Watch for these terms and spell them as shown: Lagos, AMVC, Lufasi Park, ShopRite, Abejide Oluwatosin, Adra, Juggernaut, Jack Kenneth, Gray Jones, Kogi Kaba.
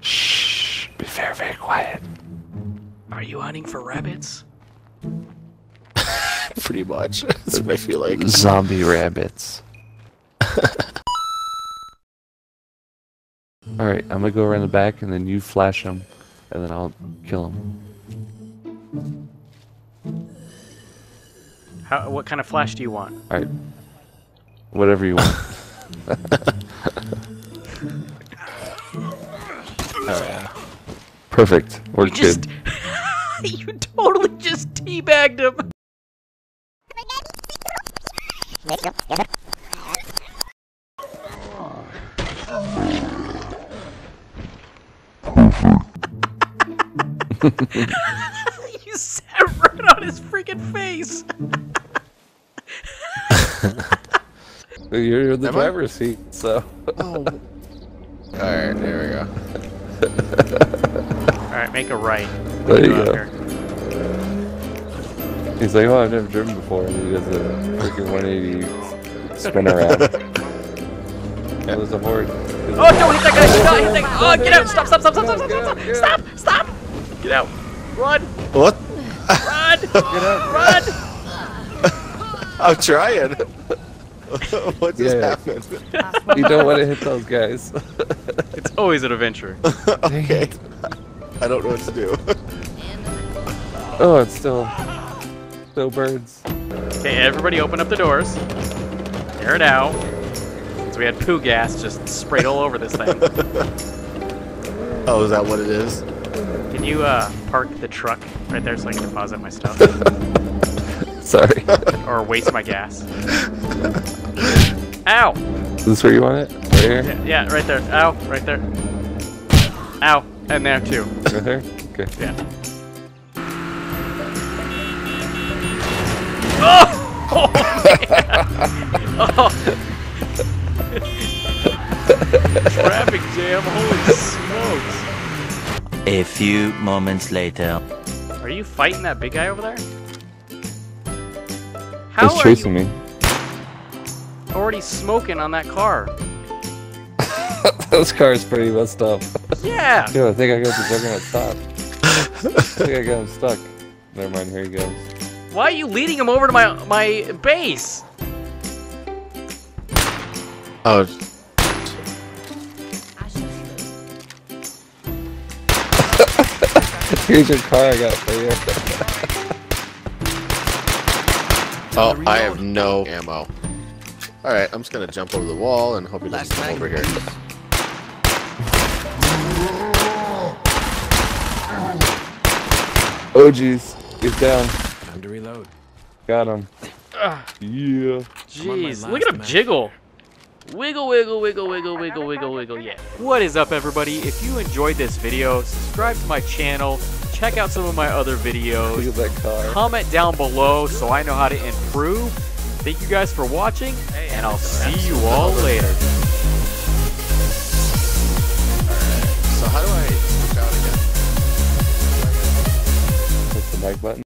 Shh, be very, very quiet. Are you hunting for rabbits? Pretty much. That's what I feel like. Zombie rabbits. Alright, I'm gonna go around the back and then you flash him, and then I'll kill him. How, what kind of flash do you want? Alright. Whatever you want. Perfect. We're good. You totally just teabagged him. You sat right on his freaking face. You're in the driver's seat, so. Oh. Alright, here we go. Alright, make a right. There you go. He's like, oh, I've never driven before, and he does a freaking 180 spin around. It was a horde. Oh, don't hit that guy! Hit that guy! Oh, get out! Stop! Stop! Stop! Stop! Stop! Stop! Stop! Stop! Get out! Run! What? Run! Get out! Run! I'm trying. What just happened? You don't want to hit those guys. It's always an adventure. Okay. I don't know what to do. Oh, it's still birds. Okay, everybody open up the doors. Air it out. So we had poo gas just sprayed all over this thing. Oh, is that what it is? Can you park the truck right there so I can deposit my stuff? Sorry. Or waste my gas. Ow! Is this where you want it? Right here? Yeah, right there. Ow, right there. Ow. And there too. Right there? Okay. Yeah. Oh! Oh, oh. Traffic jam, holy smokes. A few moments later. Are you fighting that big guy over there? How He's chasing me. Already smoking on that car. This car is pretty messed up. Yeah! Dude, I think I got the Juggernaut top. I think I got him stuck. Never mind, here he goes. Why are you leading him over to my base? Oh. Here's your car I got for you. Oh, I have no ammo. Alright, I'm just gonna jump over the wall and hope he doesn't come over here. Oh jeez, he's down. Time to reload. Got him. Yeah. Jeez, look at him jiggle. Wiggle, wiggle, wiggle, wiggle, wiggle, wiggle, wiggle, yeah. What is up everybody? If you enjoyed this video, subscribe to my channel, check out some of my other videos, look at that car. Comment down below so I know how to improve. Thank you guys for watching, and I'll see you all later. Alright, so how do I... like button.